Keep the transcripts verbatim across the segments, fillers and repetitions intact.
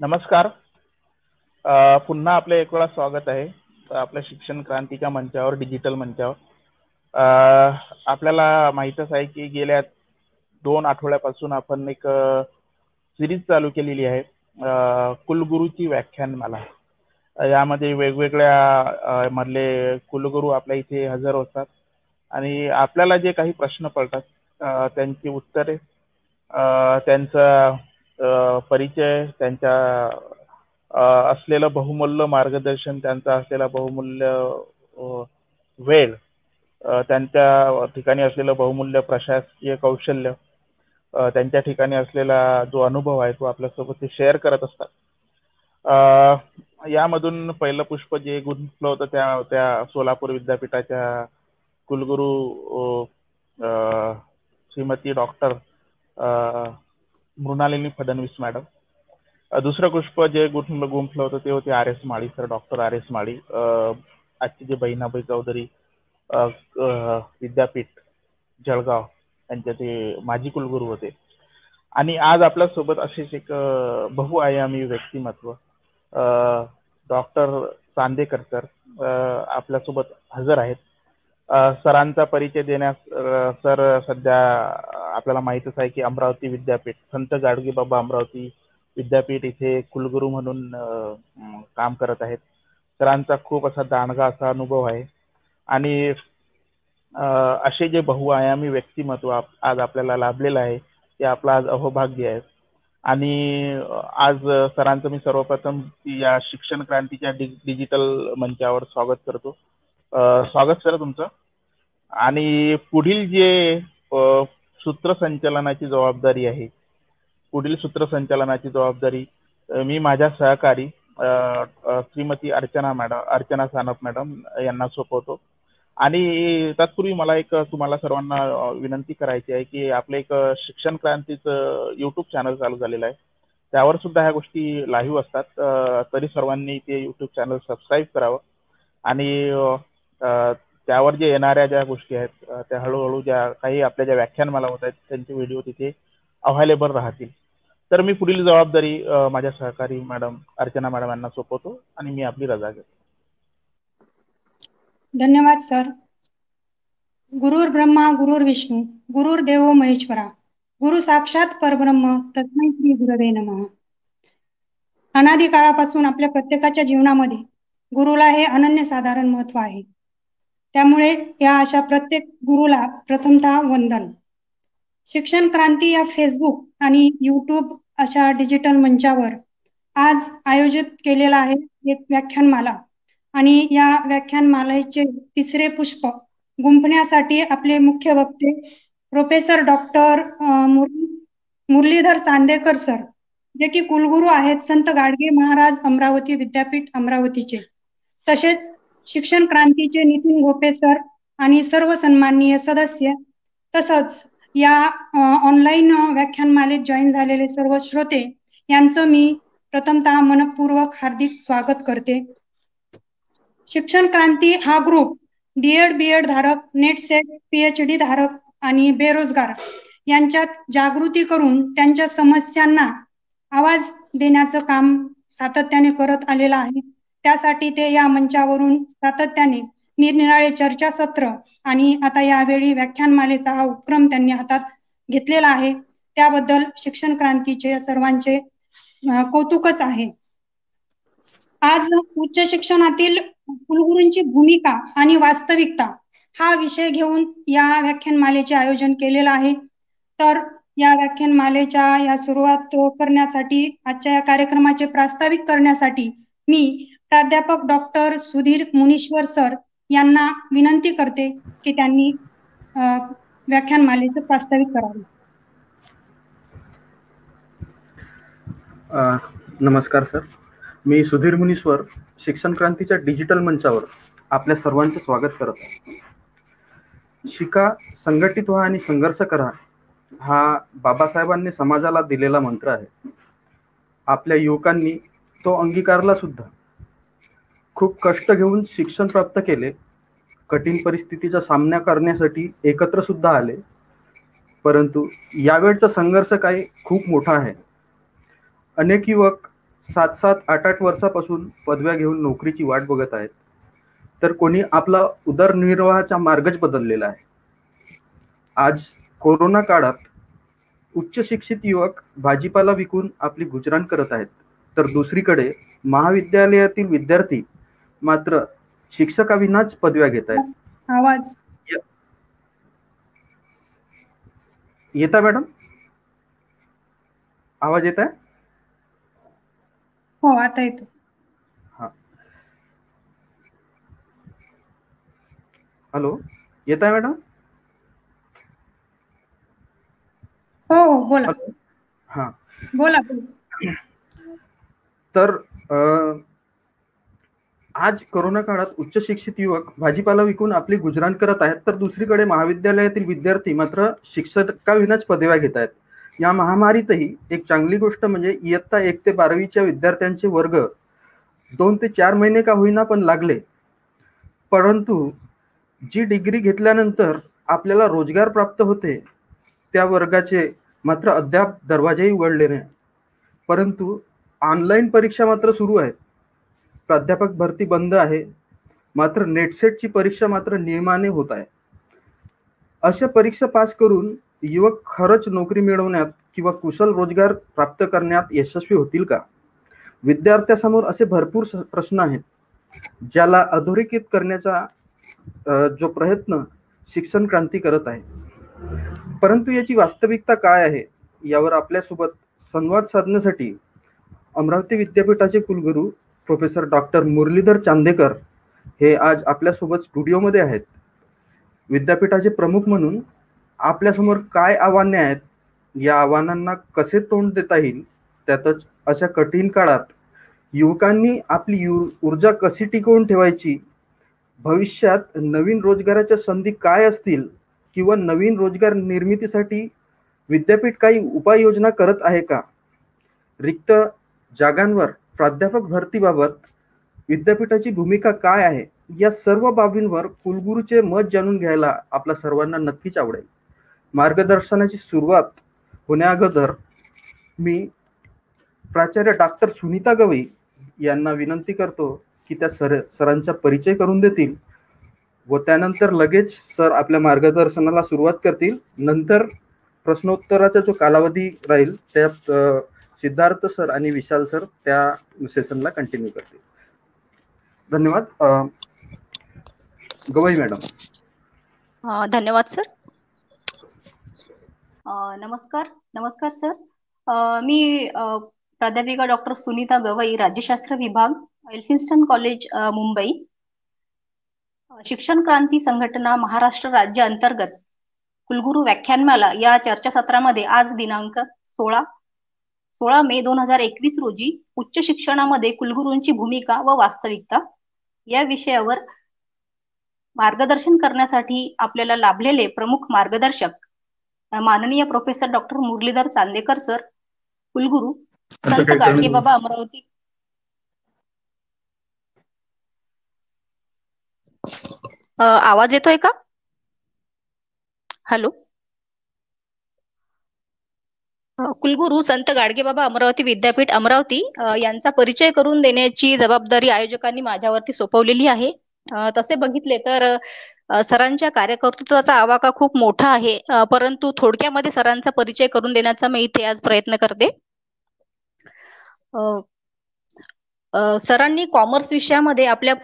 नमस्कार, पुनः आपले एक वेळा स्वागत आहे आपल्या शिक्षण क्रांतीच्या मंचावर, डिजिटल मंचावर। आपल्याला माहितच आहे की गेल्या दोन आठवड्यापासून आपण एक सीरीज चालू केलेली आहे कुलगुरूची व्याख्यानमाला। यामध्ये वेगवेगळ्या मधले कुलगुरू आपल्या इथे हजर होतात आणि आपल्याला जे काही प्रश्न पडतात त्यांची उत्तरे, त्यांचा परिचय, त्यांचा असलेलं बहुमूल्य मार्गदर्शन, त्यांचा असलेला बहुमूल्य वेळ, त्यांच्या ठिकाणी असलेलं बहुमूल्य प्रशासकीय कौशल्य, त्यांच्या ठिकाणी असलेला जो अनुभव आहे तो आपल्यासोबत ते शेअर करत असतात। यामधून पहिलं पुष्प जे गुंतलं होतं त्या त्या सोलापूर विद्यापीठाच्या कुलगुरू श्रीमती डॉक्टर मृणालिनी फडणवीस मॅडम। दुसरं पुष्प जे गुंफलं गुंफलं होतं ते होते R S Mali sir, doctor R S Mali, आजची जे बहिणाबाई चौधरी विद्यापीठ जळगाव यांचे ते माजी कुलगुरू होते। आणि आज आपल्या सोबत असेच एक बहुआयामी व्यक्तिमत्व डॉक्टर चांदेकर सर आपल्या सोबत हजर आहेत। सरांचा परिचय देण्यास सर, सध्या आपल्याला माहितच आहे की अमरावती विद्यापीठ, संत गाडगे बाबा अमरावती विद्यापीठ इथे कुलगुरू म्हणून काम करत आहेत। सरांचा खूप असा दांडगा असा अनुभव आहे आणि असे जे बहुआयामी व्यक्तिमत्व आज आपल्याला लाभलेलं आहे ते आपला आज अहोभाग्य आहे। आणि आज सरांचं मी सर्वप्रथम या शिक्षण क्रांतीच्या डिजिटल मंचावर स्वागत करतो। स्वागत सर तुमचं। आणि पुढील जे सूत्रसंचालनाची जबाबदारी आहे, पुढील सूत्रसंचालनाची जबाबदारी मी माझ्या सहकारी श्रीमती अर्चना मॅडम, अर्चना सानव मॅडम यांना सोपवतो। आणि तत्पूर्वी मला एक तुम्हाला सर्वांना विनंती करायची आहे की आपलं एक शिक्षण क्रांतीचं यूट्यूब चॅनल चालू झालेलं आहे, त्यावर सुद्धा ह्या गोष्टी लाईव्ह असतात, तरी सर्वांनी ते यूट्यूब चॅनल सबस्क्राईब करावं। आणि त्यावर जे येणाऱ्या ज्या गोष्टी आहेत त्या हळूहळू ज्या काही आपल्या ज्या व्याख्यानमाला होत आहेत त्यांचे व्हिडिओ तिथे अव्हेलेबल राहतील। तर मी पुढील जबाबदारी माझ्या सहकारी मॅडम अर्चना मॅडम यांना सोपवतो आणि मी आपली रजा घेतो। धन्यवाद सर। गुरुर् ब्रह्मा गुरुर् विष्णू गुरुर्देवो महेश्वरा गुरु साक्षात परब्रह्म तस्मै श्री गुरवे नमः। अनादिकाळापासून आपल्या प्रत्येकाच्या जीवनामध्ये गुरुला हे अनन्य साधारण महत्व आहे, त्यामुळे या अशा प्रत्येक गुरुला प्रथमतः वंदन। शिक्षण क्रांती या फेसबुक आणि यूट्यूब अशा डिजिटल मंचावर आज आयोजित केलेला आहे एक व्याख्यानमाला आणि या व्याख्यानमालेचे तिसरे पुष्प गुंफण्यासाठी आपले मुख्य वक्ते professor doctor Muralidhar Chandekar sir, जे की कुलगुरू आहेत संत गाडगे महाराज अमरावती विद्यापीठ अमरावतीचे, तसेच शिक्षण क्रांतीचे नीतिन घोपे सर आणि सर्व सन्माननीय सदस्य, तसंच या ऑनलाईन व्याख्यानमालेत जॉईन झालेले सर्व श्रोते यांचं मी प्रथमतः मनपूर्वक हार्दिक स्वागत करते। शिक्षण क्रांती हा ग्रुप डीएड बीएड धारक, नेट सेट पीएचडी धारक आणि बेरोजगार यांच्यात जागृती करून त्यांच्या समस्यांना आवाज देण्याचं काम सातत्याने करत आलेला आहे। त्यासाठी ते या मंचावरून सातत्याने निरनिराळे चर्चासत्र आणि आता यावेळी व्याख्यानमालेचा हा उपक्रम त्यांनी हातात घेतलेला आहे, त्याबद्दल शिक्षण क्रांतीचे सर्वांचे कौतुकच आहे। आज उच्च शिक्षणातील कुलगुरूंची भूमिका आणि वास्तविकता हा विषय घेऊन या व्याख्यानमालेचे आयोजन केलेलं आहे। तर या व्याख्यानमालेच्या या सुरुवात करण्यासाठी, आजच्या या कार्यक्रमाचे प्रास्ताविक करण्यासाठी मी प्राध्यापक डॉक्टर सुधीर मुनीश्वर सर यांना विनंती करते की त्यांनी व्याख्यानमालेचं प्रास्ताविक करावे। नमस्कार सर, मी सुधीर मुनीश्वर शिक्षण क्रांतीच्या डिजिटल मंचावर आपल्या सर्वांचं स्वागत करत आहे। शिका, संघटित व्हा आणि संघर्ष करा हा बाबासाहेबांनी समाजाला दिलेला मंत्र आहे। आपल्या युवकांनी तो अंगीकारला सुद्धा। खूप कष्ट घेऊन शिक्षण प्राप्त केले, कठीण परिस्थितीचा सामना करण्यासाठी एकत्र सुद्धा आले, परंतु यावेळचा संघर्ष काही खूप मोठा आहे। अनेक युवक सात सात आठ आठ वर्षापासून पदव्या घेऊन नोकरीची वाट बघत आहेत, तर कोणी आपला उदरनिर्वाहाचा मार्गच बदललेला आहे. आज कोरोना काळात उच्च शिक्षित युवक भाजीपाला विकून आपली गुजराण करत आहेत, तर दुसरीकडे महाविद्यालयातील विद्यार्थी मात्र शिक्षकाविनाच पदव्या घेत आहेत. आवाज येता मॅडम? आवाज येत आहे? हो आता येतो. हा हॅलो, येत आहे मॅडम? हो बोला. हा बोला. तर आ, आज कोरोना काळात उच्च शिक्षित युवक भाजीपाला विकून आपली गुजराण करत आहेत, तर दुसरीकडे महाविद्यालयातील विद्यार्थी मात्र शिक्षकाविनाच पदव्या घेत आहेत. या महामारीतही एक चांगली गोष्ट म्हणजे इयत्ता एक ते बारावीच्या विद्यार्थ्यांचे वर्ग दोन ते चार महिने का होईना पण लागले, परंतु जी डिग्री घेतल्यानंतर आपल्याला रोजगार प्राप्त होते त्या वर्गाचे मात्र अद्याप दरवाजेही उघडले नाही. परंतु ऑनलाईन परीक्षा मात्र सुरू आहेत, प्राध्यापक भरती बंद आहे, मात्र नेटसेटची परीक्षा मात्र नियमाने होत आहे. अशा परीक्षा पास करून युवक खरंच नोकरी मिळवण्यात किंवा कुशल रोजगार प्राप्त करण्यात यशस्वी होतील का? विद्यार्थ्यासमोर असे भरपूर प्रश्न आहेत ज्याला अधोरेखित करण्याचा जो प्रयत्न शिक्षण क्रांती करत आहे, परंतु याची वास्तविकता काय आहे यावर आपल्यासोबत संवाद साधण्यासाठी अमरावती विद्यापीठाचे कुलगुरू प्रोफेसर डॉक्टर मुरलीधर चांदेकर हे आज आपल्यासोबत स्टुडिओमध्ये आहेत. विद्यापीठाचे प्रमुख म्हणून आपल्यासमोर काय आव्हाने आहेत, या आव्हानांना कसे तोंड देता येईल, त्यातच अशा कठीण काळात युवकांनी आपली ऊर्जा कशी टिकवून ठेवायची, भविष्यात नवीन रोजगाराच्या संधी काय असतील किंवा नवीन रोजगार निर्मितीसाठी विद्यापीठ काही उपाययोजना करत आहे का, रिक्त जागांवर प्राध्यापक भरतीबाबत विद्यापीठाची भूमिका काय आहे, या सर्व बाबींवर कुलगुरूचे मत जाणून घ्यायला आपल्या सर्वांना नक्कीच आवडेल. मार्गदर्शनाची सुरुवात होण्याअगोदर मी प्राचार्य डॉक्टर सुनीता गवई यांना विनंती करतो की त्या सर सरांचा परिचय करून देतील व त्यानंतर लगेच सर आपल्या मार्गदर्शनाला सुरुवात करतील. नंतर प्रश्नोत्तराचा जो कालावधी राहील त्यात सिद्धार्थ सर आणि विशाल सर त्या सेशनला कंटिन्यू करतील. धन्यवाद. गवई मॅडम. धन्यवाद सर. नमस्कार. नमस्कार सर. आ, मी प्राध्यापिका डॉक्टर सुनीता गवई, राज्यशास्त्र विभाग, एल्फिन्स्टन कॉलेज, मुंबई. शिक्षण क्रांती संघटना महाराष्ट्र राज्य अंतर्गत कुलगुरू व्याख्यानमाला या चर्चासत्रामध्ये आज दिनांक सोळा सोळा मे दोन हजार एकवीस रोजी उच्च शिक्षणामध्ये कुलगुरूंची भूमिका व वास्तविकता या विषयावर मार्गदर्शन करण्यासाठी आपल्याला लाभलेले प्रमुख मार्गदर्शक माननीय professor doctor Muralidhar Chandekar sir, कुलगुरू संत गाडगे बाबा अमरावती. आवाज येतोय का? हॅलो. कुलगुरू संत गाडगे बाबा अमरावती विद्यापीठ, अमरावती यांचा परिचय करून देण्याची जबाबदारी आयोजकांनी माझ्यावरती सोपवलेली आहे. तसे बघितले तर सरांच्या कार्यकर्तृत्वाचा आवाका खूप मोठा आहे, परंतु थोडक्यामध्ये सरांचा परिचय करून देण्याचा मी इथे आज प्रयत्न करते. सरांनी कॉमर्स विषयामध्ये आपल्या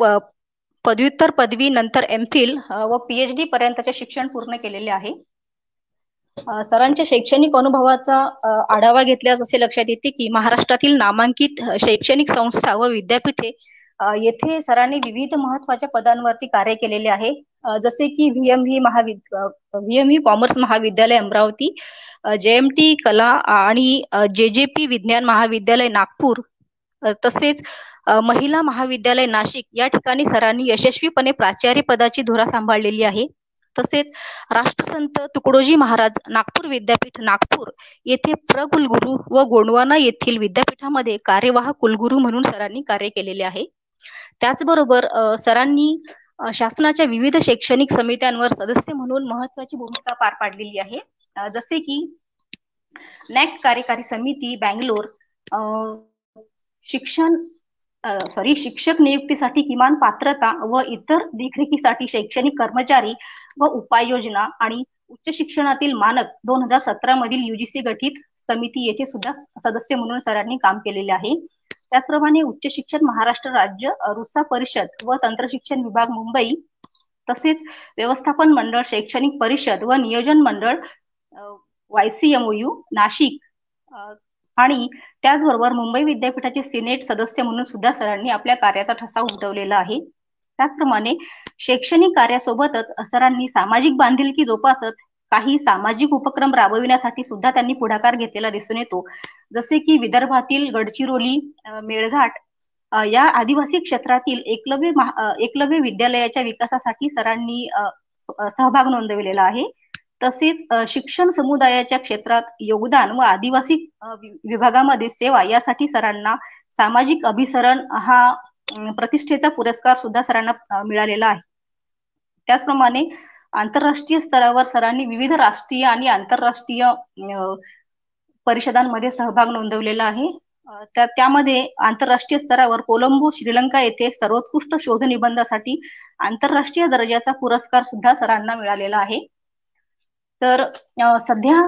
पदव्युत्तर पदवी नंतर एम फिल व पीएचडी पर्यंतचे शिक्षण पूर्ण केलेले आहे. सरांच्या शैक्षणिक अनुभवाचा आढावा घेतल्यास असे लक्षात येते की महाराष्ट्रातील नामांकित शैक्षणिक संस्था व विद्यापीठे येथे सरांनी विविध महत्वाच्या पदांवरती कार्य केलेले आहे, जसे की व्हीएमवी महाविद्यालय व्हीएमवी कॉमर्स महाविद्यालय अमरावती, जेएमटी कला आणि जेजेपी विज्ञान महाविद्यालय नागपूर, तसेच महिला महाविद्यालय नाशिक या ठिकाणी सरांनी यशस्वीपणे प्राचार्य पदाची धुरा सांभाळलेली आहे. तसेच राष्ट्रसंत तुकडोजी महाराज नागपूर विद्यापीठ नागपूर येथे प्रकुलगुरू व गोंडवाना येथील विद्यापीठामध्ये कार्यवाह कुलगुरू म्हणून सरांनी कार्य केलेले आहे. त्याचबरोबर सरांनी शासनाच्या विविध शैक्षणिक समित्यांवर सदस्य म्हणून महत्वाची भूमिका पार पाडलेली आहे, जसे की नॅक कार्यकारी समिती बँगलोर, शिक्षण सॉरी शिक्षक नियुक्तीसाठी किमान पात्रता व इतर देखरेखीसाठी शैक्षणिक कर्मचारी व उपाययोजना आणि उच्च शिक्षणातील मानक दोन हजार सतरा मधील यूजीसी गठित समिती येथे सुद्धा सदस्य म्हणून सरांनी काम केलेले आहे। त्याचप्रमाणे उच्च शिक्षण महाराष्ट्र राज्य रुसा परिषद व तंत्र शिक्षण विभाग मुंबई, तसेच व्यवस्थापन मंडळ, शैक्षणिक परिषद व नियोजन मंडळ वायसीएमओयू नाशिक आणि त्याचबरोबर मुंबई विद्यापीठाचे सिनेट सदस्य म्हणून सुद्धा सरांनी आपल्या कार्याचा ठसा उमटवलेला आहे। त्याचप्रमाणे शैक्षणिक कार्यासोबतच सरांनी सामाजिक बांधिलकी जोपासत काही सामाजिक उपक्रम राबविण्यासाठी सुद्धा त्यांनी पुढाकार घेतलेला दिसून येतो, जसे की विदर्भातील गडचिरोली, मेळघाट या आदिवासी क्षेत्रातील एकलव्य एकलव्य विद्यालयाच्या विकासासाठी सरांनी सहभाग नोंदविलेला आहे। तसेच शिक्षण समुदायाच्या क्षेत्रात योगदान व आदिवासी विभागामध्ये सेवा यासाठी सरांना सामाजिक अभिसरण हा प्रतिष्ठेचा पुरस्कार सुद्धा सरांना मिळालेला आहे। त्याचप्रमाणे आंतरराष्ट्रीय स्तरावर सरांनी विविध राष्ट्रीय आणि आंतरराष्ट्रीय परिषदांमध्ये सहभाग नोंदवलेला आहे। त्यामध्ये आंतरराष्ट्रीय स्तरावर कोलंबो, श्रीलंका येथे सर्वोत्कृष्ट शोध निबंधासाठी आंतरराष्ट्रीय दर्जाचा पुरस्कार सुद्धा सरांना मिळालेला आहे। तर सध्या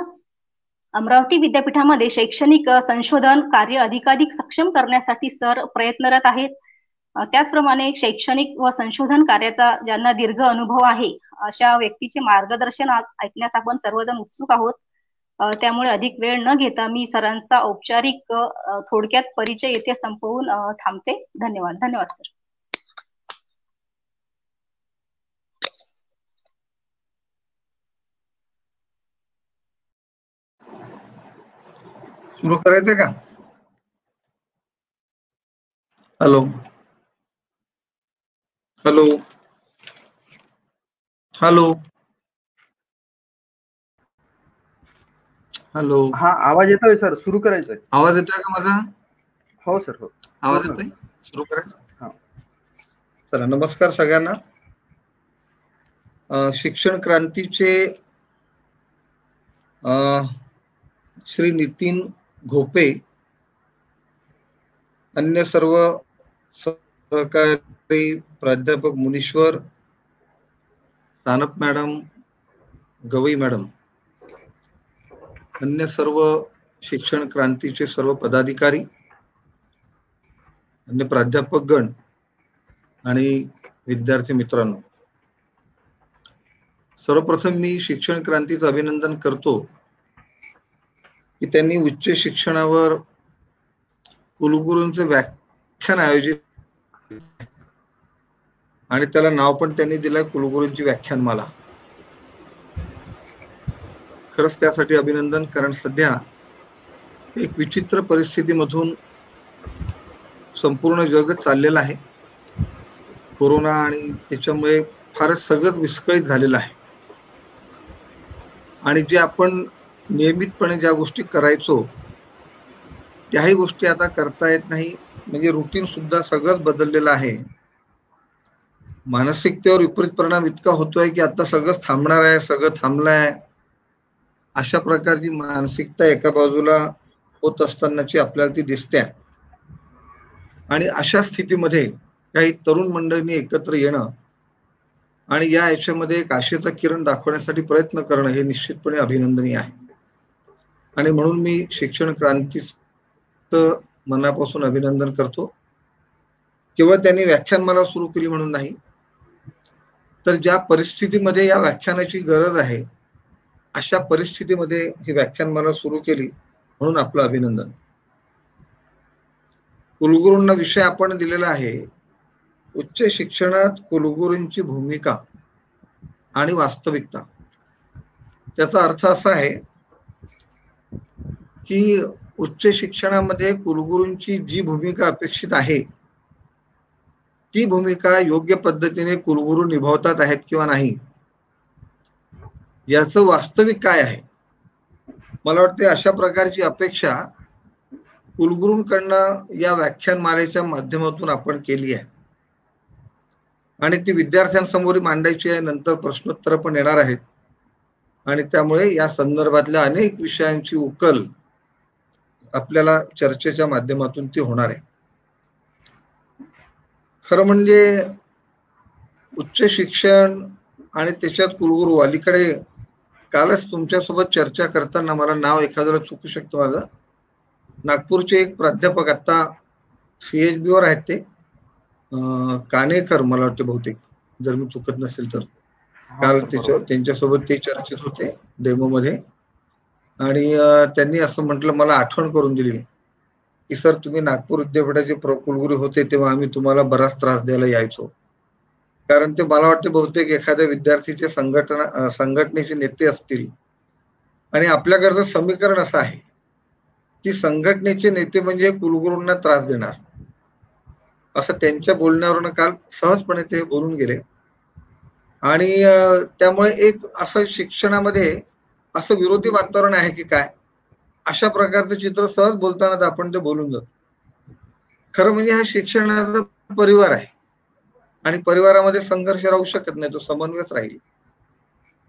अमरावती विद्यापीठामध्ये शैक्षणिक संशोधन कार्य अधिकाधिक सक्षम करण्यासाठी सर प्रयत्नरत आहेत। त्याचप्रमाणे शैक्षणिक व संशोधन कार्याचा ज्यांना दीर्घ अनुभव आहे अशा व्यक्तीचे मार्गदर्शन आज ऐकण्यास आपण सर्वजण उत्सुक आहोत। त्यामुळे अधिक वेळ न घेता मी सरांचा औपचारिक थोडक्यात परिचय येथे संपवून थांबते। धन्यवाद धन्यवाद सर। सुरू करायचे का? हॅलो हॅलो हॅलो हॅलो हा आवाज येतोय सर? सुरू करायचंय? आवाज येतोय का माझा? हो सर हो आवाज येतोय, सुरू करायचं? चला, नमस्कार सगळ्यांना. शिक्षण क्रांतीचे श्री नीतिन घोपे, अन्य सर्व सहकारी प्राध्यापक मुनीश्वर, सानप मॅडम, गवई मॅडम, अन्य सर्व शिक्षण क्रांतीचे सर्व पदाधिकारी, अन्य प्राध्यापक गण आणि विद्यार्थी मित्रांनो, सर्वप्रथम मी शिक्षण क्रांतीचं अभिनंदन करतो की त्यांनी उच्च शिक्षणावर कुलगुरूंचे व्याख्यान आयोजित आणि त्याला नाव पण त्यांनी दिलं कुलगुरूंची व्याख्यानमाला। खरंच त्यासाठी अभिनंदन, कारण सध्या एक विचित्र परिस्थितीमधून संपूर्ण जगच चाललेलं आहे। कोरोना आणि त्याच्यामुळे फारच सगळंच विस्कळीत झालेलं आहे आणि जे आपण नियमितपणे ज्या गोष्टी करायचो त्याही गोष्टी आता करता येत नाही, म्हणजे रुटीन सुद्धा सगळंच बदललेलं आहे। मानसिकतेवर विपरीत परिणाम इतका होतोय की आता सगळंच थांबणार आहे, सगळं थांबलंय अशा प्रकारची मानसिकता एका बाजूला होत असतानाची आपल्याला ती दिसते आणि अशा स्थितीमध्ये काही तरुण मंडळींनी एकत्र येणं आणि या याच्यामध्ये एक आशेचा किरण दाखवण्यासाठी प्रयत्न करणं हे निश्चितपणे अभिनंदनीय आहे आणि म्हणून मी शिक्षण क्रांतीचं मनापासून अभिनंदन करतो। केवळ त्यांनी व्याख्यानमाला सुरू केली म्हणून नाही, तर ज्या परिस्थितीमध्ये या व्याख्यानाची गरज आहे अशा परिस्थितीमध्ये ही व्याख्यानमाला सुरू केली म्हणून आपलं अभिनंदन। कुलगुरूंना विषय आपण दिलेला आहे, उच्च शिक्षणात कुलगुरूंची भूमिका आणि वास्तविकता। त्याचा अर्थ असा आहे की उच्च शिक्षणामध्ये कुलगुरूंची जी भूमिका अपेक्षित आहे ती भूमिका योग्य पद्धतीने कुलगुरू निभावतात आहेत किंवा नाही याचं वास्तविक काय आहे, मला वाटते अशा प्रकारची अपेक्षा कुलगुरूंकडनं या व्याख्यानमालेच्या माध्यमातून आपण केली आहे आणि ती विद्यार्थ्यांसमोर मांडायची आहे। नंतर प्रश्नोत्तर पण येणार आहेत आणि त्यामुळे या संदर्भातल्या अनेक विषयांची उकल आपल्याला चर्चेच्या माध्यमातून ती होणार आहे। खरं म्हणजे उच्च शिक्षण आणि त्याच्यात कुलगुरू अलीकडे कालच तुमच्यासोबत चर्चा करताना मला नाव एखाद्याला चुकू शकतो माझा, नागपूरचे एक प्राध्यापक आता सीएचबी वर आहेत ते कानेकर मला वाटते बहुतेक जर मी चुकत नसेल तर, काल त्याच्यावर त्यांच्यासोबत ते चर्चेत होते डेमो मध्ये आणि त्यांनी असं म्हटलं मला आठवण करून दिली की सर तुम्ही नागपूर विद्यापीठाचे कुलगुरू होते तेव्हा आम्ही तुम्हाला बराच त्रास द्यायला यायचो, कारण ते मला वाटते बहुतेक एखाद्या विद्यार्थीचे संघटना संघटनेचे नेते असतील आणि आपल्याकडचं समीकरण असं आहे की संघटनेचे नेते म्हणजे कुलगुरूंना त्रास देणार, असं त्यांच्या बोलण्यावरून काल सहजपणे ते बोलून गेले. आणि त्यामुळे एक असं शिक्षणामध्ये असं विरोधी वातावरण आहे की काय अशा प्रकारचं चित्र सहज बोलताना आपण ते बोलून जातो. खरं म्हणजे हा शिक्षणाचा परिवार आहे आणि परिवारामध्ये संघर्ष राहू शकत नाही, तो समन्वयच राहील.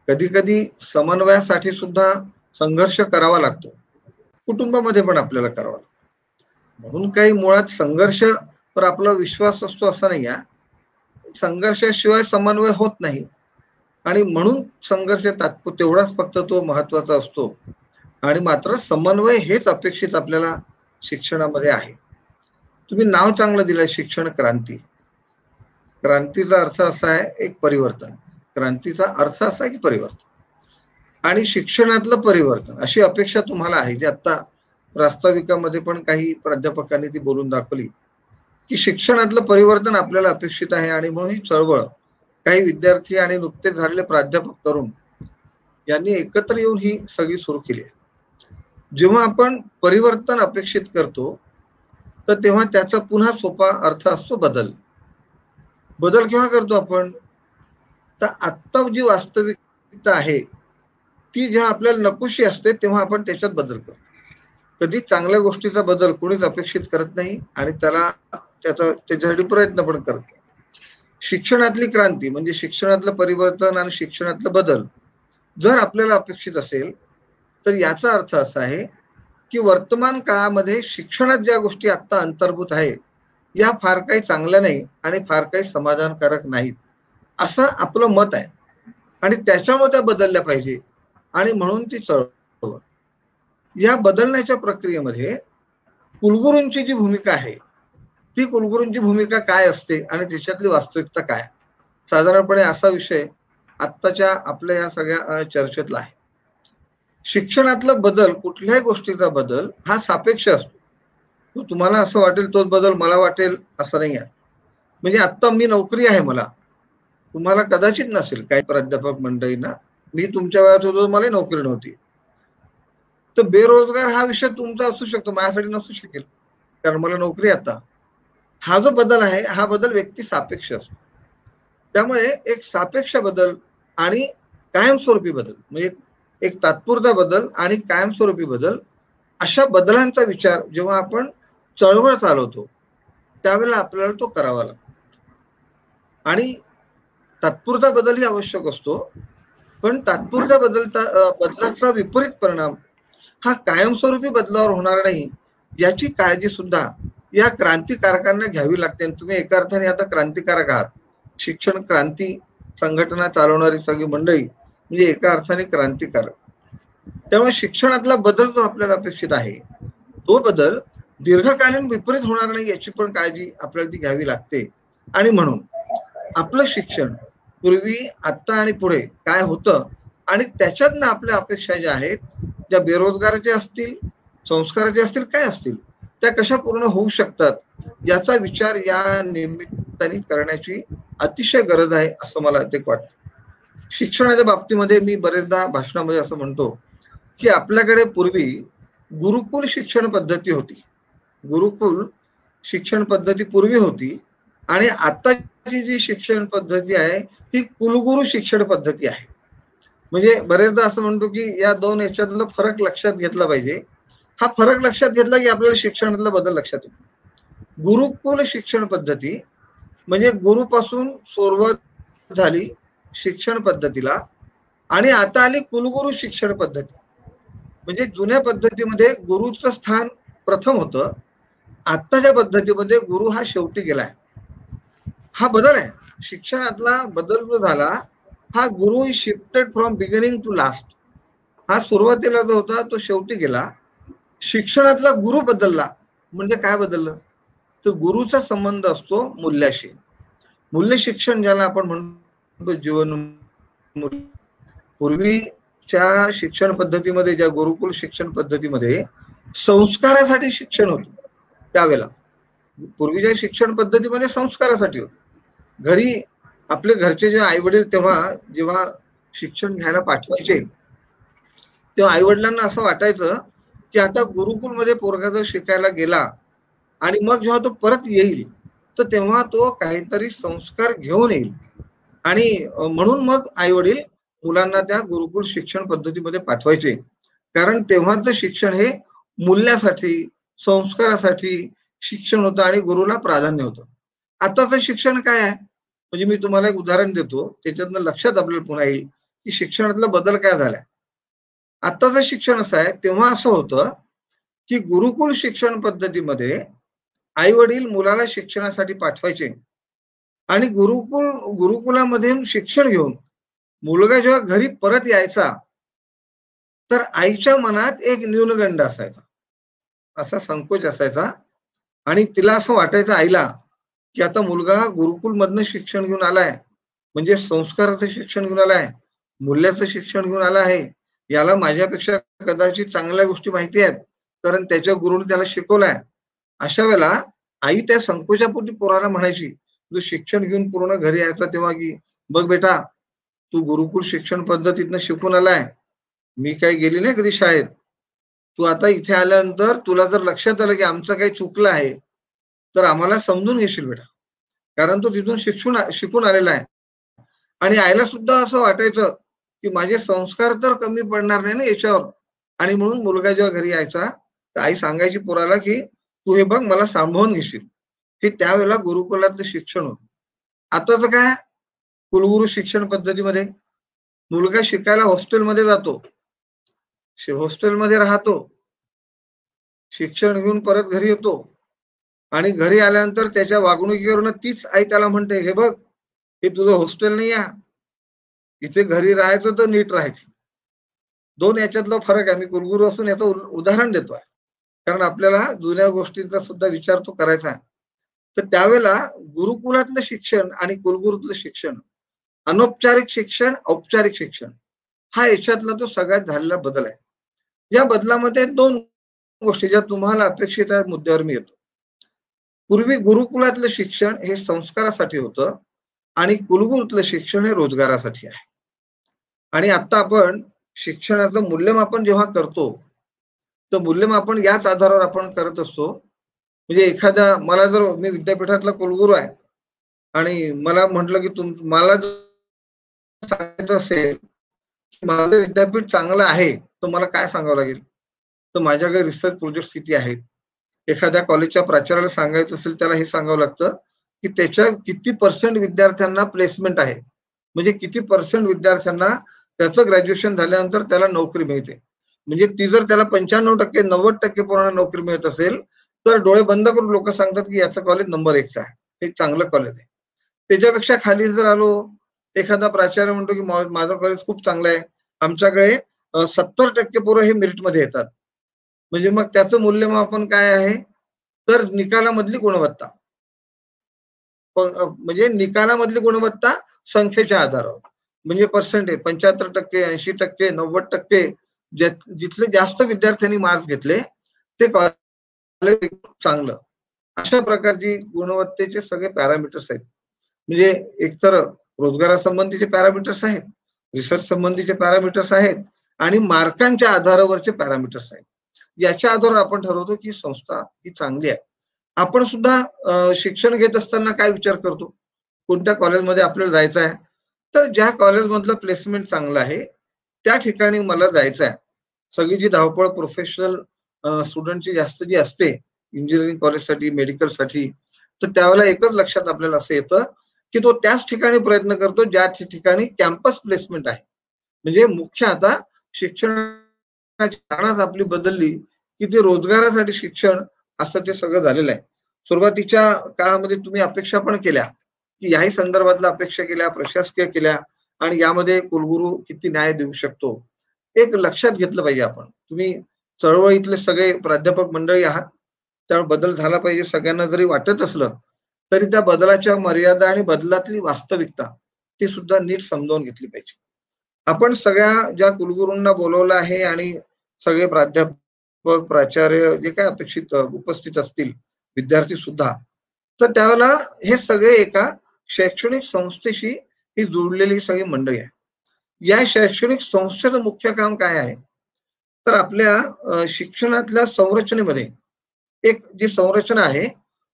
कधी कधी समन्वयासाठी सुद्धा संघर्ष करावा लागतो, कुटुंबामध्ये पण आपल्याला करावा म्हणून काही मुळात संघर्ष पर आपला विश्वास असतो असा नाही, संघर्षाशिवाय समन्वय होत नाही आणि म्हणून संघर्ष तात्पुर तेवढाच फक्त तो महत्त्वाचा असतो आणि मात्र समन्वय हेच अपेक्षित आपल्याला शिक्षणामध्ये आहे. तुम्ही नाव चांगलं दिलंय शिक्षण क्रांती, क्रांतीचा अर्थ असा आहे एक परिवर्तन, क्रांतीचा अर्थ असा आहे की परिवर्तन आणि शिक्षणातलं परिवर्तन अशी अपेक्षा तुम्हाला आहे जी आता प्रास्ताविकामध्ये पण काही प्राध्यापकांनी ती बोलून दाखवली की शिक्षणातलं परिवर्तन आपल्याला अपेक्षित आहे आणि म्हणून ही चळवळ काही विद्यार्थी आणि नुकतेच झालेले प्राध्यापक तरुण यांनी एकत्र येऊन ही सगळी सुरू केली आहे. जेव्हा आपण परिवर्तन अपेक्षित करतो तर तेव्हा त्याचा पुन्हा सोपा अर्थ असतो बदल. बदल केव्हा करतो आपण, तर आत्ता जी वास्तविकता आहे ती जेव्हा आपल्याला नकोशी असते तेव्हा आपण त्याच्यात बदल करतो. कधी चांगल्या गोष्टीचा बदल कोणीच अपेक्षित करत नाही आणि त्याला त्याचा त्याच्यासाठी प्रयत्न पण करत नाही. शिक्षणातली क्रांती म्हणजे शिक्षणातलं परिवर्तन आणि शिक्षणातलं बदल जर आपल्याला अपेक्षित असेल तर याचा अर्थ असा आहे की वर्तमान काळामध्ये शिक्षणात ज्या गोष्टी आत्ता अंतर्भूत आहे या फार काही चांगल्या नाही आणि फार काही समाधानकारक नाहीत असं आपलं मत आहे आणि त्याच्यामुळे त्या बदलल्या पाहिजे आणि म्हणून ती चळवळ. या बदलण्याच्या प्रक्रियेमध्ये कुलगुरूंची जी भूमिका आहे ती कुलगुरूंची भूमिका काय असते आणि त्याच्यातली वास्तविकता काय, साधारणपणे असा विषय आत्ताच्या आपल्या या सगळ्या चर्चेतला आहे. शिक्षणातला बदल कुठल्याही गोष्टीचा बदल हा सापेक्ष असतो, तुम्हाला असं वाटेल तोच बदल मला वाटेल असं नाही आहे. म्हणजे आत्ता मी नोकरी आहे मला, तुम्हाला कदाचित नसेल, काही प्राध्यापक मंडळींना, मी तुमच्या वयात होतो मला नोकरी नव्हती, तर बेरोजगार हा विषय तुमचा असू शकतो माझ्यासाठी नसू शकेल कारण मला नोकरी आता. हा जो बदल आहे हा बदल व्यक्ती सापेक्ष असतो, त्यामुळे एक सापेक्ष बदल आणि कायमस्वरूपी बदल म्हणजे एक तात्पुरता बदल आणि कायमस्वरूपी बदल अशा बदलांचा विचार जेव्हा आपण चळवळ चालवतो त्यावेळेला आपल्याला तो करावा लागतो. आणि तात्पुरता बदलही आवश्यक असतो पण तात्पुरता बदलता बदलाचा विपरीत परिणाम हा कायमस्वरूपी बदलावर होणार नाही याची काळजी सुद्धा या क्रांतिकारकांना घ्यावी लागते. आणि तुम्ही एका अर्थाने आता क्रांतिकारक आहात, शिक्षण क्रांती संघटना चालवणारी सगळी मंडळी म्हणजे एका अर्थाने क्रांतिकारक. त्यामुळे शिक्षणातला बदल जो आपल्याला अपेक्षित आहे तो बदल दीर्घकालीन विपरीत होणार नाही याची पण काळजी आपल्याला ती घ्यावी लागते आणि म्हणून आपलं शिक्षण पूर्वी आता आणि पुढे काय होतं आणि त्याच्यातनं आपल्या अपेक्षा ज्या आहेत ज्या बेरोजगाराच्या असतील संस्काराच्या असतील काय असतील त्या कशा पूर्ण होऊ शकतात याचा विचार या निमित्ताने करण्याची अतिशय गरज आहे असं मला ते वाटतं. शिक्षणाच्या बाबतीमध्ये मी बरेचदा भाषणामध्ये असं म्हणतो की आपल्याकडे पूर्वी गुरुकुल शिक्षण पद्धती होती, गुरुकुल शिक्षण पद्धती पूर्वी होती आणि आताची जी शिक्षण पद्धती आहे ती कुलगुरू शिक्षण पद्धती आहे. म्हणजे बरेचदा असं म्हणतो की या दोन याच्यातला फरक लक्षात घेतला पाहिजे. हा फरक लक्षात घेतला की आपल्याला शिक्षणातला बदल लक्षात येतो. गुरुकुल शिक्षण पद्धती म्हणजे गुरुपासून सुरुवात झाली शिक्षण पद्धतीला आणि आता आली कुलगुरू शिक्षण पद्धती. म्हणजे जुन्या पद्धतीमध्ये गुरुचं स्थान प्रथम होतं, आत्ताच्या पद्धतीमध्ये गुरु हा शेवटी गेलाय. हा बदल आहे, शिक्षणातला बदल जो झाला हा गुरु is shifted from beginning to last. हा सुरुवातीला जो होता तो शेवटी गेला, शिक्षणातला गुरु बदलला. म्हणजे काय बदललं तर गुरुचा संबंध असतो मूल्याशी. मूल्य शिक्षण ज्याला आपण म्हणतो जीवन, पूर्वीच्या शिक्षण पद्धतीमध्ये ज्या गुरुकुल शिक्षण पद्धतीमध्ये संस्कारासाठी शिक्षण होतं त्यावेळेला, पूर्वीच्या शिक्षण पद्धतीमध्ये संस्कारासाठी होतं. घरी आपले घरचे जे आई वडील तेव्हा जेव्हा शिक्षण घ्यायला पाठवायचे तेव्हा आई वडिलांना असं वाटायचं की आता गुरुकुलमध्ये पोरगा जर शिकायला गेला आणि मग जेव्हा तो परत येईल तर तेव्हा तो काहीतरी संस्कार घेऊन येईल, आणि म्हणून मग आई वडील मुलांना त्या गुरुकुल शिक्षण पद्धतीमध्ये पाठवायचे. कारण तेव्हाचं शिक्षण हे मूल्यासाठी, संस्कारासाठी शिक्षण होतं आणि गुरुला प्राधान्य होतं. आताचं शिक्षण काय आहे म्हणजे मी तुम्हाला एक उदाहरण देतो, त्याच्यातनं लक्षात आपल्याला पुन्हा येईल की शिक्षणातला बदल काय झालाय. आताचं शिक्षण असं आहे, तेव्हा असं होतं की गुरुकुल शिक्षण पद्धतीमध्ये आई वडील मुलाला शिक्षणासाठी पाठवायचे आणि गुरुकुल गुरुकुलामध्ये शिक्षण घेऊन मुलगा जेव्हा घरी परत यायचा तर आईच्या मनात एक न्यूनगंड असायचा, असा संकोच असायचा, आणि तिला असं वाटायचं आईला की आता मुलगा गुरुकुलमधनं शिक्षण घेऊन आलाय म्हणजे संस्काराचं शिक्षण घेऊन आलाय, मूल्याचं शिक्षण घेऊन आला आहे, याला माझ्यापेक्षा कदाचित चांगल्या गोष्टी माहिती आहेत कारण त्याच्या गुरुने त्याला शिकवलाय. अशा वेळेला आई त्या संकोचापोटी पोराला म्हणायची, जो शिक्षण घेऊन पूर्ण घरी यायचा तेव्हा, की बघ बेटा तू गुरुकुल शिक्षण पद्धतीतनं शिकून आलाय, मी काही गेली नाही कधी शाळेत, तू आता इथे आल्यानंतर तुला जर लक्षात आलं की आमचं काही चुकलं आहे तर आम्हाला समजून घेशील बेटा, कारण तो तिथून शिक्षण शिकून आलेला आहे. आणि आईला सुद्धा असं वाटायचं की माझे संस्कार तर कमी पडणार नाही ना याच्यावर, आणि म्हणून मुलगा जेव्हा घरी यायचा तर आई सांगायची पोराला की तू हे बघ मला सांभाळून घेशील. हे त्यावेळेला गुरुकुलातलं शिक्षण होतं. आताचं काय, कुलगुरू शिक्षण पद्धतीमध्ये मुलगा शिकायला हॉस्टेलमध्ये जातो, हॉस्टेलमध्ये राहतो, शिक्षण घेऊन परत घरी येतो, आणि घरी आल्यानंतर त्याच्या वागणुकीवरून तीच आई त्याला म्हणते हे बघ हे तुझं हॉस्टेल नाही या, इथे घरी राहायचं तर नीट राहायचं. दोन याच्यातला फरक आहे, मी कुलगुरू असून याचं उदाहरण देतो आहे कारण आपल्याला जुन्या गोष्टींचा सुद्धा विचार तो करायचा आहे. तर त्यावेळेला गुरुकुलातलं शिक्षण आणि कुलगुरूतलं शिक्षण, अनौपचारिक शिक्षण, औपचारिक शिक्षण, हा याच्यातला तो सगळ्यात झालेला बदल आहे. या बदलामध्ये दोन गोष्टी ज्या तुम्हाला अपेक्षित आहेत मुद्द्यावर मी येतो. पूर्वी गुरुकुलातलं शिक्षण हे संस्कारासाठी होतं आणि कुलगुरूतलं शिक्षण हे रोजगारासाठी आहे. आणि आता आपण शिक्षणाचं मूल्यमापन जेव्हा करतो तर मूल्यमापन याच आधारावर आपण करत असतो. म्हणजे एखादा मला जर, मी विद्यापीठातला कुलगुरू आहे आणि मला म्हटलं की तुम मला जर सांगायचं असेल की माझं विद्यापीठ चांगलं आहे तर मला काय सांगावं लागेल, तर माझ्याकडे रिसर्च प्रोजेक्ट किती आहेत. एखाद्या कॉलेजच्या प्राचार्याला सांगायचं असेल त्याला हे सांगावं लागतं की त्याच्या किती पर्सेंट विद्यार्थ्यांना प्लेसमेंट आहे, म्हणजे किती पर्सेंट विद्यार्थ्यांना त्याचं ग्रॅज्युएशन झाल्यानंतर त्याला नोकरी मिळते. म्हणजे ती जर त्याला पंच्याण्णव टक्के नव्वद टक्के पोरांना नोकरी मिळत असेल तर डोळे बंद करून लोक सांगतात की याचं कॉलेज नंबर एकचं आहे, हे चांगलं कॉलेज आहे. त्याच्यापेक्षा खाली जर आलो, एखादा प्राचार्य म्हणतो की माझं कॉलेज खूप चांगलं आहे, आमच्याकडे सत्तर टक्के पोरं हे मेरिटमध्ये येतात, म्हणजे मग त्याचं मूल्यमापन काय आहे तर निकालामधली गुणवत्ता, म्हणजे निकालामधली गुणवत्ता संख्येच्या आधारावर, म्हणजे पर्सेंटेज पंच्याहत्तर टक्के ऐंशी टक्के नव्वद टक्के जिथले जास्त विद्यार्थ्यांनी मार्क्स घेतले ते कॉलेज चांगलं, अशा प्रकारची गुणवत्तेचे सगळे पॅरामीटर्स आहेत. म्हणजे एकतर रोजगारासंबंधीचे पॅरामीटर्स आहेत, रिसर्च संबंधीचे पॅरामीटर्स आहेत, आणि मार्कांच्या आधारावरचे पॅरामीटर्स आहेत. याच्या आधारावर आपण ठरवतो की संस्था ही चांगली आहे. आपण सुद्धा शिक्षण घेत असताना काय विचार करतो, कोणत्या कॉलेजमध्ये आपल्याला जायचं आहे, तर ज्या कॉलेजमधलं प्लेसमेंट चांगलं आहे त्या ठिकाणी मला जायचं आहे. सगळी जी धावपळ प्रोफेशनल स्टुडंटची जास्त जी असते इंजिनिअरिंग कॉलेजसाठी, मेडिकलसाठी, तर त्यावेळेला एकच लक्षात आपल्याला असं येतं की तो त्याच ठिकाणी प्रयत्न करतो ज्या ठिकाणी कॅम्पस प्लेसमेंट आहे. म्हणजे मुख्य आता शिक्षणाची धारणाच आपली बदलली की ते रोजगारासाठी शिक्षण असं ते सगळं झालेलं आहे. सुरुवातीच्या काळामध्ये तुम्ही अपेक्षा पण केल्या याही संदर्भातल्या अपेक्षा केल्या, प्रशासकीय केल्या आणि यामध्ये कुलगुरू किती न्याय देऊ शकतो एक लक्षात घेतलं पाहिजे। आपण तुम्ही चळवळीतले सगळे प्राध्यापक मंडळी आहात, त्यामुळे बदल झाला पाहिजे सगळ्यांना जरी वाटत असलं तरी त्या बदलाच्या मर्यादा आणि बदलातली वास्तविकता ती सुद्धा नीट समजावून घेतली पाहिजे। आपण सगळ्या ज्या कुलगुरूंना बोलवलं आहे आणि सगळे प्राध्यापक प्राचार्य जे काय अपेक्षित उपस्थित असतील विद्यार्थी सुद्धा, तर त्यावेळेला हे सगळे एका शैक्षणिक संस्थेशी ही जोडलेली सगळी मंडळी आहे। या शैक्षणिक संस्थेचं मुख्य काम काय आहे तर आपल्या शिक्षणातल्या संरचनेमध्ये एक जी संरचना आहे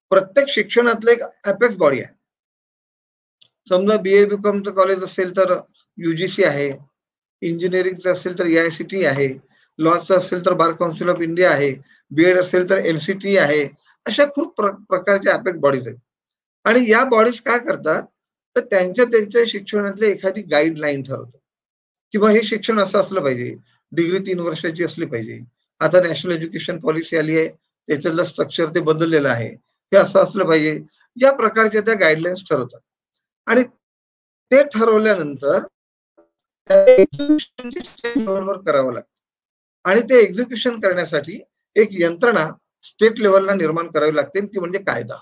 प्रत्येक शिक्षणातलं एक अपेक्स बॉडी आहे। समजा बीए बीकॉमचं कॉलेज असेल तर यूजीसी आहे, इंजिनिअरिंगचं असेल तर एनसीटीई आहे, लॉचं असेल तर बार काउंसिल ऑफ इंडिया आहे, बीएड असेल तर एनसीटीई आहे, अशा खूप प्रकारच्या अपेक्स बॉडीज आहेत। आणि या बॉडीज काय करतात तर त्यांच्या त्यांच्या शिक्षणातले एखादी गाईडलाईन ठरवतात किंवा हे शिक्षण असं असलं पाहिजे, डिग्री तीन वर्षाची असली पाहिजे, आता नॅशनल एज्युकेशन पॉलिसी आली आहे त्याच्यातलं स्ट्रक्चर ते बदललेलं आहे, हे असं असलं पाहिजे, या प्रकारच्या त्या गाईडलाईन्स ठरवतात। आणि ते ठरवल्यानंतर करावं लागतं आणि ते एक्झिक्युशन करण्यासाठी एक यंत्रणा स्टेट लेव्हलला निर्माण करावी लागते ती म्हणजे कायदा।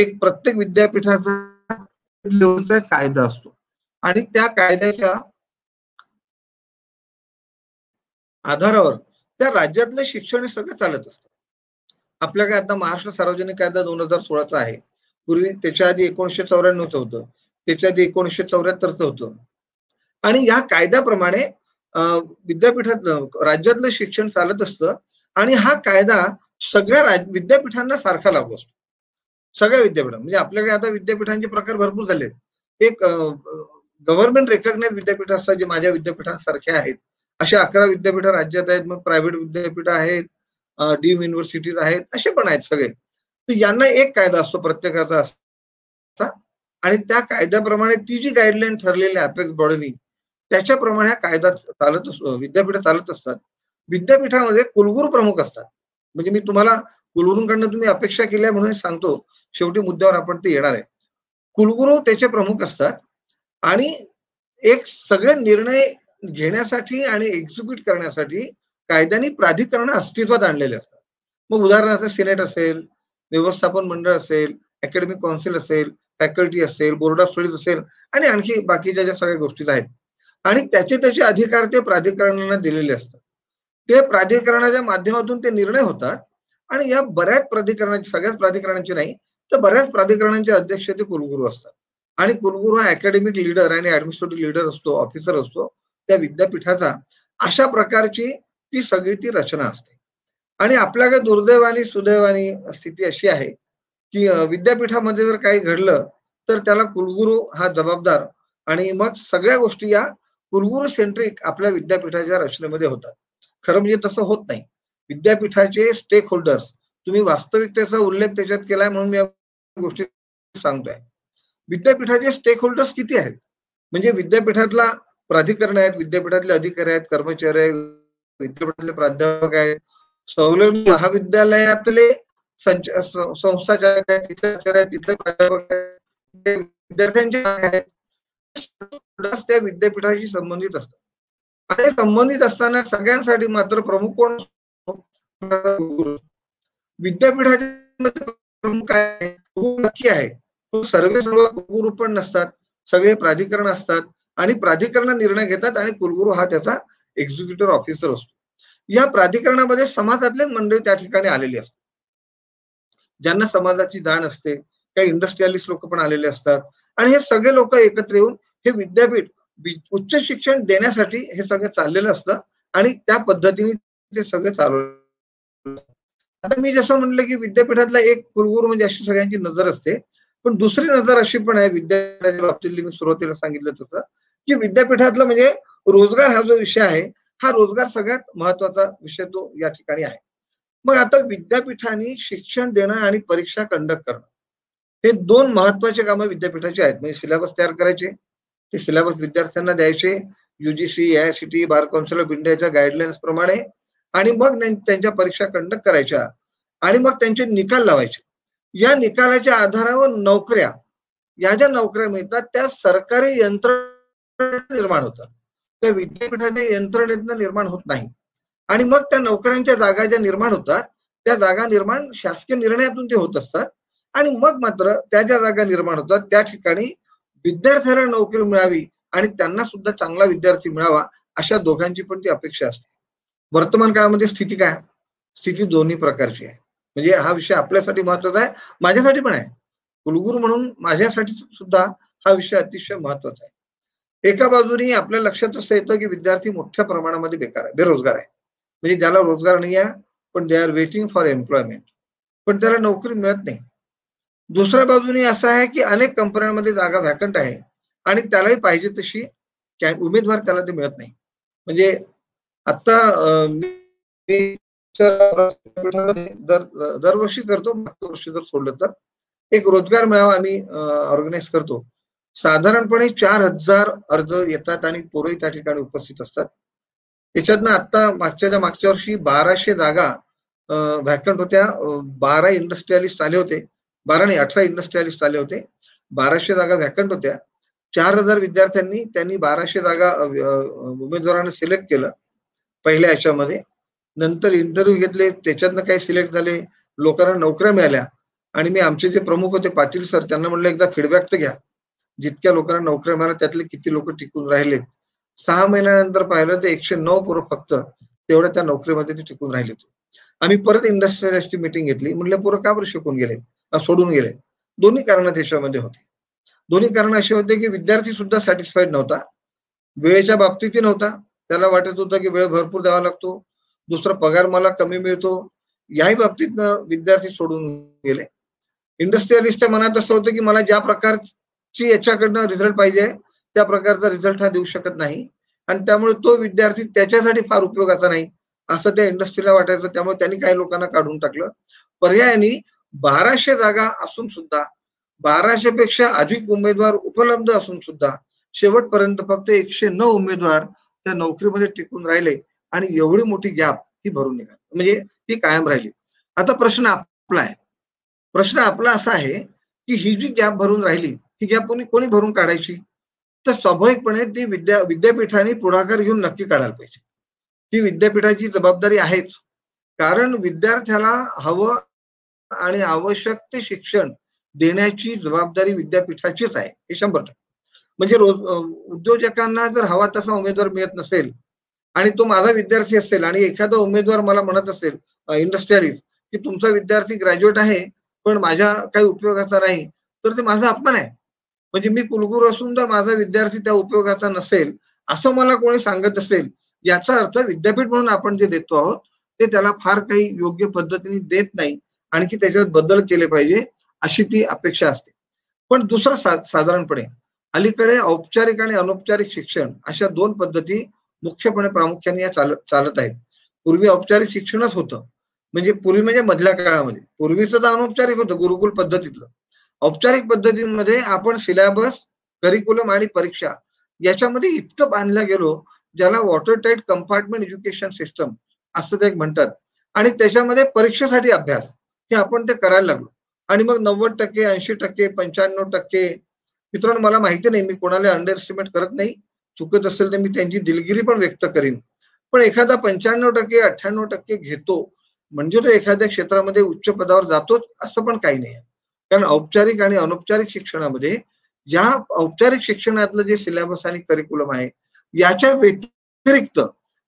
एक प्रत्येक विद्यापीठाचा लेव्हलचा कायदा असतो आणि त्या कायद्याच्या आधारावर त्या राज्यातलं शिक्षण हे सगळं चालत असतं। आपल्याकडे आता महाराष्ट्र सार्वजनिक कायदा दोन हजार सोळाचा आहे, पूर्वी त्याच्या आधी एकोणीसशे चौऱ्याण्णवचं होतं, त्याच्या आधी एकोणीसशे चौऱ्याहत्तरचं होतं आणि या कायद्याप्रमाणे विद्यापीठात राज्यातलं शिक्षण चालत असतं आणि हा कायदा सगळ्या विद्यापीठांना सारखा लागू असतो। सगळ्या विद्यापीठांना म्हणजे आपल्याकडे आता विद्यापीठांचे प्रकार भरपूर झालेत, एक गव्हर्नमेंट रेकग्नाइज विद्यापीठ असतात जे माझ्या विद्यापीठांसारखे आहेत, अशा अकरा विद्यापीठ राज्यात आहेत, मग प्रायव्हेट विद्यापीठ आहेत, डीम युनिव्हर्सिटीज आहेत, असे पण आहेत सगळे। तर यांना एक कायदा असतो प्रत्येकाचा असता आणि त्या कायद्याप्रमाणे ती जी गाईडलाईन ठरलेली अपेक्स बॉडीनी त्याच्याप्रमाणे हा कायदा चालत असतो, विद्यापीठ चालत असतात। विद्यापीठामध्ये कुलगुरू प्रमुख असतात, म्हणजे मी तुम्हाला कुलगुरूंकडनं तुम्ही अपेक्षा केल्या म्हणून सांगतो, शेवटी मुद्द्यावर आपण ते येणार आहे। कुलगुरू त्याचे प्रमुख असतात आणि एक सगळे निर्णय घेण्यासाठी आणि एक्झिक्यूट करण्यासाठी कायद्याने प्राधिकरण अस्तित्वात आणलेले असतात। मग उदाहरणार्थ सिनेट असेल, व्यवस्थापन मंडळ असेल, अकॅडमिक कौन्सिल असेल, फॅकल्टी असेल, बोर्ड ऑफ स्टडीज असेल आणि आणखी बाकीच्या ज्या सगळ्या गोष्टी आहेत आणि त्याचे त्याचे अधिकार ते प्राधिकरणांना दिलेले असतात। ते प्राधिकरणाच्या माध्यमातून ते निर्णय होतात आणि या बऱ्याच प्राधिकरणाची, सगळ्याच प्राधिकरणांची नाही तर बऱ्याच प्राधिकरणांचे अध्यक्ष ते कुलगुरू असतात आणि कुलगुरू हा अकॅडमिक लीडर आणि ऍडमिनिस्ट्रेटिव्ह लीडर असतो, ऑफिसर असतो त्या विद्यापीठाचा, अशा प्रकारची ती सगळी ती रचना असते। आणि आपल्याकडे दुर्दैवानी सुदैवानी स्थिती अशी आहे की विद्यापीठामध्ये जर काही घडलं तर त्याला कुलगुरू हा जबाबदार आणि मग सगळ्या गोष्टी या कुलगुरू सेंट्रिक आपल्या विद्यापीठाच्या रचनेमध्ये होतात। खरं म्हणजे तसं होत नाही। विद्यापीठाचे स्टेक होल्डर्स, तुम्ही वास्तविकतेचा उल्लेख त्याच्यात केलाय म्हणून मी या गोष्टी सांगतोय, विद्यापीठाचे स्टेक होल्डर्स किती आहेत म्हणजे विद्यापीठातला प्राधिकरण आहेत, विद्यापीठातले अधिकारी आहेत, कर्मचारी आहेत, विद्यापीठातले प्राध्यापक आहेत, संलग्न महाविद्यालयातले संच संस्थाचालक आहेत, तिथले प्राध्यापक आहेत, विद्यार्थ्यांचे आहेत, त्या विद्यापीठाशी संबंधित असतात। आणि संबंधित असताना सगळ्यांसाठी मात्र प्रमुख कोण, विद्यापीठाचे प्रमुख काय नक्की आहे तो सर्व सर्व कुलगुरू पण नसतात, सगळे प्राधिकरण असतात आणि प्राधिकरण निर्णय घेतात आणि कुलगुरू हा त्याचा एक्झिक्युटिव्ह ऑफिसर असतो। या प्राधिकरणामध्ये समाजातलेच मंडळी त्या ठिकाणी आलेली असतात ज्यांना समाजाची जाण असते, काही इंडस्ट्रियलिस्ट लोक पण आलेले असतात आणि हे सगळे लोक एकत्र येऊन हे विद्यापीठ उच्च शिक्षण देण्यासाठी हे सगळं चाललेलं असतं आणि त्या पद्धतीने ते सगळं चालवलं। आता मी जसं म्हटलं की विद्यापीठातला एक कुलगुरू म्हणजे अशी सगळ्यांची नजर असते, पण दुसरी नजर अशी पण आहे विद्यापीठाच्या बाबतीतली, मी सुरुवातीला सांगितलं तसं की विद्यापीठातला म्हणजे रोजगार हा जो विषय आहे हा रोजगार सगळ्यात महत्वाचा विषय तो या ठिकाणी आहे। मग आता विद्यापीठाने शिक्षण देणं आणि परीक्षा कंडक्ट करणं हे दोन महत्वाचे कामं विद्यापीठाची आहेत, म्हणजे सिलेबस तयार करायचे, ते सिलेबस विद्यार्थ्यांना द्यायचे UGC, AICT, bar council of इंडियाच्या गाईडलाईन्स प्रमाणे आणि मग त्यांच्या परीक्षा कंडक्ट करायच्या आणि मग त्यांचे निकाल लावायचे। या निकालाच्या आधारावर नोकऱ्या या ज्या नोकऱ्या मिळतात त्या सरकारी यंत्रणा निर्माण होतात, त्या विद्यापीठाच्या यंत्रणेतनं निर्माण होत नाही. आणि मग त्या नोकऱ्यांच्या जागा ज्या निर्माण होतात त्या जागा निर्माण शासकीय निर्णयातून ते होत असतात. आणि मग मात्र त्या ज्या जागा निर्माण होतात त्या ठिकाणी विद्यार्थ्यांना नोकरी मिळावी आणि त्यांना सुद्धा चांगला विद्यार्थी मिळावा अशा दोघांची पण ती अपेक्षा असते. वर्तमान काळामध्ये स्थिती काय? स्थिती दोन्ही प्रकारची आहे. म्हणजे हा विषय आपल्यासाठी महत्वाचा आहे, माझ्यासाठी पण आहे, कुलगुरू म्हणून माझ्यासाठी सुद्धा हा विषय अतिशय महत्वाचा आहे. एका बाजूने आपल्या लक्षात असं येतं की विद्यार्थी मोठ्या प्रमाणामध्ये बेकार आहे, बेरोजगार आहे. म्हणजे ज्याला रोजगार नाही आहे पण they are waiting for employment, पण त्याला नोकरी मिळत नाही. दुसऱ्या बाजूने असं आहे की अनेक कंपन्यांमध्ये जागा व्हॅकंट आहे आणि त्यालाही पाहिजे तशी उमेदवार त्याला ते मिळत नाही. म्हणजे आता मी दर दरवर्षी करतो, मागच्या वर्षी जर सोडलं तर एक रोजगार मेळावा आम्ही ऑर्गनाईज करतो. साधारणपणे चार हजार अर्ज येतात आणि पोरही त्या ठिकाणी उपस्थित असतात. त्याच्यातनं आता मागच्या मागच्या वर्षी बाराशे जागा व्हॅकंट होत्या. बारा इंडस्ट्रियलिस्ट आले होते, बारा नाही अठरा इंडस्ट्रियलिस्ट आले होते. बाराशे जागा व्हॅकंट होत्या. चार हजार विद्यार्थ्यांनी त्यांनी बाराशे जागा उमेदवारांना सिलेक्ट केलं पहिल्या याच्यामध्ये. नंतर इंटरव्ह्यू घेतले, त्याच्यातनं काही सिलेक्ट झाले, लोकांना नोकऱ्या मिळाल्या. आणि मी आमचे जे प्रमुख होते पाटील सर त्यांना म्हणलं एकदा फीडबॅक तर घ्या, जितक्या लोकांना नोकऱ्या मिळाल्या त्यातले किती लोक टिकून राहिलेत. सहा महिन्यानंतर पाहिलं तर एकशे नऊ पोरं फक्त तेवढ्या त्या नोकरीमध्ये ते टिकून राहिले. आम्ही परत इंडस्ट्रियलिस्टची मिटिंग घेतली, म्हणलं पोरं का बरं शिकून गेले, सोडून गेले? दोन्ही कारण त्याच्यामध्ये होते. दोन्ही कारण असे होते की विद्यार्थी सुद्धा सॅटिस्फाईड नव्हता, वेळेच्या बाबतीतही नव्हता, त्याला वाटत होतं की वेळ भरपूर द्यावा लागतो, दुसरा पगार मला कमी मिळतो, याही बाबतीतनं विद्यार्थी सोडून गेले. इंडस्ट्रियलिस्टच्या मनात असं होतं की मला ज्या प्रकारची याच्याकडनं रिझल्ट पाहिजे त्या प्रकारचा रिझल्ट हा देऊ शकत नाही आणि त्यामुळे तो विद्यार्थी त्याच्यासाठी फार उपयोगाचा नाही असं त्या इंडस्ट्रीला वाटायचं. त्यामुळे त्यांनी काही लोकांना काढून टाकलं. पर्यायाने बाराशे जागा असून सुद्धा, बाराशे पेक्षा अधिक उमेदवार उपलब्ध असून सुद्धा शेवटपर्यंत फक्त एकशे नऊ उमेदवार त्या नोकरीमध्ये टिकून राहिले आणि एवढी मोठी गॅप ही भरून निघाली, म्हणजे ती कायम राहिली. आता प्रश्न आपला आहे, प्रश्न आपला असा आहे की ही जी गॅप भरून राहिली ही गॅप कोणी कोणी भरून काढायची? तर स्वाभाविकपणे ती विद्या विद्यापीठाने पुढाकार घेऊन नक्की काढायला पाहिजे. ती विद्यापीठाची जबाबदारी आहेच, कारण विद्यार्थ्याला हवं आणि आवश्यक ते शिक्षण देण्याची जबाबदारी विद्यापीठाचीच आहे, हे शंभर टक्के. म्हणजे रोज उद्योजकांना जर हवा तसा उमेदवार मिळत नसेल आणि तो माझा विद्यार्थी असेल आणि एखादा उमेदवार मला म्हणत असेल इंडस्ट्रियलिस्ट की तुमचा विद्यार्थी ग्रॅज्युएट आहे पण माझ्या काही उपयोगाचा नाही, तर ते माझा अपमान आहे. म्हणजे मी कुलगुरू असून जर माझा विद्यार्थी त्या उपयोगाचा नसेल असं मला कोणी सांगत असेल, याचा अर्थ विद्यापीठ म्हणून आपण जे देतो आहोत ते त्याला फार काही योग्य पद्धतीने देत नाही, आणखी त्याच्यात बदल केले पाहिजे अशी ती अपेक्षा असते. पण दुसरं सा साधारणपणे अलीकडे औपचारिक आणि अनौपचारिक शिक्षण अशा दोन पद्धती मुख्यपणे प्रामुख्याने या चाल, चालत आहेत. पूर्वी औपचारिक शिक्षणच होतं, म्हणजे पूर्वी म्हणजे मधल्या काळामध्ये पूर्वीचं तर अनौपचारिक होतं, गुरुकुल पद्धतीतलं. औपचारिक पद्धतीमध्ये आपण सिलेबस, करिक्युलम आणि परीक्षा याच्यामध्ये इतकं बांधलं गेलो, ज्याला water tight compartment education system असं ते म्हणतात. आणि त्याच्यामध्ये परीक्षेसाठी अभ्यास हे आपण ते करायला लागलो. आणि मग नव्वद टक्के ऐंशी टक्के पंच्याण्णव टक्के मित्रांनो मला माहिती नाही, मी कोणाला अंडर एस्टिमेट करत नाही, चुकत असेल तर मी त्यांची दिलगिरी पण व्यक्त करीन, पण एखादा पंच्याण्णव टक्के अठ्ठ्याण्णव टक्के घेतो म्हणजे तो एखाद्या क्षेत्रामध्ये उच्च पदावर जातोच असं पण काही नाही. कारण औपचारिक आणि अनौपचारिक शिक्षणामध्ये या औपचारिक शिक्षणातलं जे सिलेबस आणि करिक्युलम आहे याच्या व्यतिरिक्त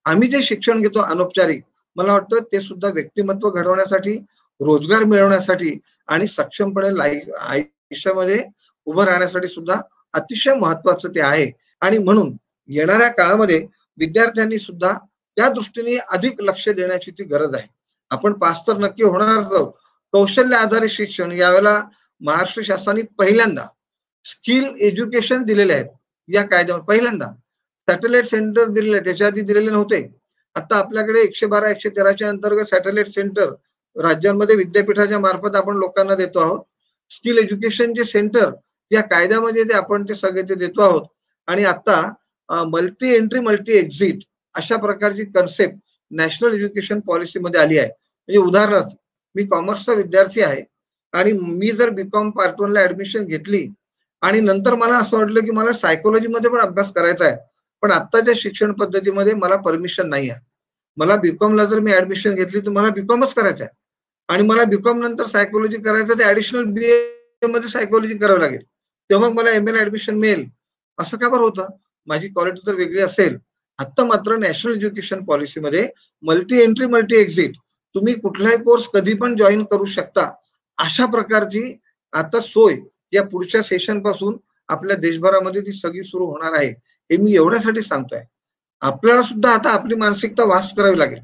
आम्ही जे शिक्षण घेतो अनौपचारिक, मला वाटतं ते सुद्धा व्यक्तिमत्व घडवण्यासाठी, रोजगार मिळवण्यासाठी आणि सक्षमपणे लाईफ आयुष्यामध्ये उभं राहण्यासाठी सुद्धा अतिशय महत्वाचं ते आहे. आणि म्हणून येणाऱ्या काळामध्ये विद्यार्थ्यांनी सुद्धा त्या दृष्टीने अधिक लक्ष देण्याची ती गरज आहे. आपण पास तर नक्की होणारच आहोत. कौशल्य आधारित शिक्षण यावेळेला महाराष्ट्र शासनाने पहिल्यांदा स्किल एज्युकेशन दिलेले आहेत या कायद्यावर, पहिल्यांदा सॅटेलाइट सेंटर दिलेले आहेत, त्याच्या आधी दिलेले नव्हते. आता आपल्याकडे एकशे बारा एकशे तेराच्या अंतर्गत सॅटेलाइट सेंटर राज्यांमध्ये विद्यापीठाच्या मार्फत आपण लोकांना देतो आहोत. स्किल एज्युकेशन जे सेंटर या कायद्यामध्ये ते आपण ते सगळे ते देतो आहोत. आणि आता मल्टी एंट्री मल्टी एक्झिट अशा प्रकारची कन्सेप्ट नॅशनल एज्युकेशन पॉलिसीमध्ये आली आहे. म्हणजे उदाहरणार्थ मी कॉमर्सचा विद्यार्थी आहे आणि मी जर बी कॉम पार्ट वनला ऍडमिशन घेतली आणि नंतर मला असं वाटलं की मला सायकोलॉजी मध्ये पण अभ्यास करायचा आहे, पण आत्ताच्या शिक्षण पद्धतीमध्ये मला परमिशन नाही आहे. मला बीकॉमला जर मी ऍडमिशन घेतली तर मला बीकॉमच करायचं आहे आणि मला बीकॉम नंतर सायकोलॉजी करायचं तर ऍडिशनल बीए मध्ये सायकोलॉजी करावं लागेल, तेव्हा मला एम एला ऍडमिशन मिळेल, असं का बरं होतं? माझी क्वालिटी जर वेगळी असेल. आत्ता मात्र नॅशनल एज्युकेशन पॉलिसीमध्ये मल्टी एंट्री मल्टी एक्झिट, तुम्ही कुठलाही कोर्स कधी पण जॉईन करू शकता, अशा प्रकारची आता सोय या पुढच्या सेशन पासून आपल्या देशभरामध्ये ती सगळी सुरू होणार आहे. हे मी एवढ्यासाठी सांगतोय, आपल्याला सुद्धा आता आपली मानसिकता वास्ट करावी लागेल.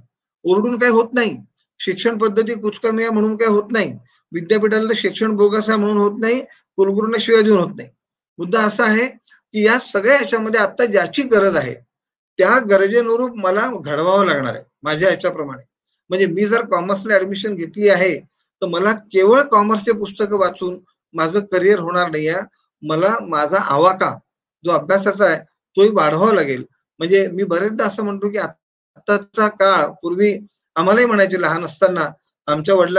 ओरडून काही होत नाही, शिक्षण पद्धती कुचकामी आहे म्हणून काही होत नाही, विद्यापीठाला शिक्षण बोगस आहे म्हणून होत नाही, कुलगुरूंना शिवाय देऊन होत नाही. मुद्दा असा आहे की या सगळ्या याच्यामध्ये आता ज्याची गरज आहे त्या गरजेनुरूप मला घडवावं लागणार आहे माझ्या याच्याप्रमाणे. म्हणजे मी जर कॉमर्सला ऍडमिशन घेतली आहे तर मला केवळ कॉमर्सचे पुस्तकं वाचून माझं करिअर होणार नाही आहे, मला माझा आवाका जो अभ्यासाचा आहे तोही वाढवावा लागेल. म्हणजे मी बरेचदा असं म्हणतो की आत्ताचा काळ, पूर्वी आम्हालाही म्हणायचे लहान असताना आमच्या वडिलांना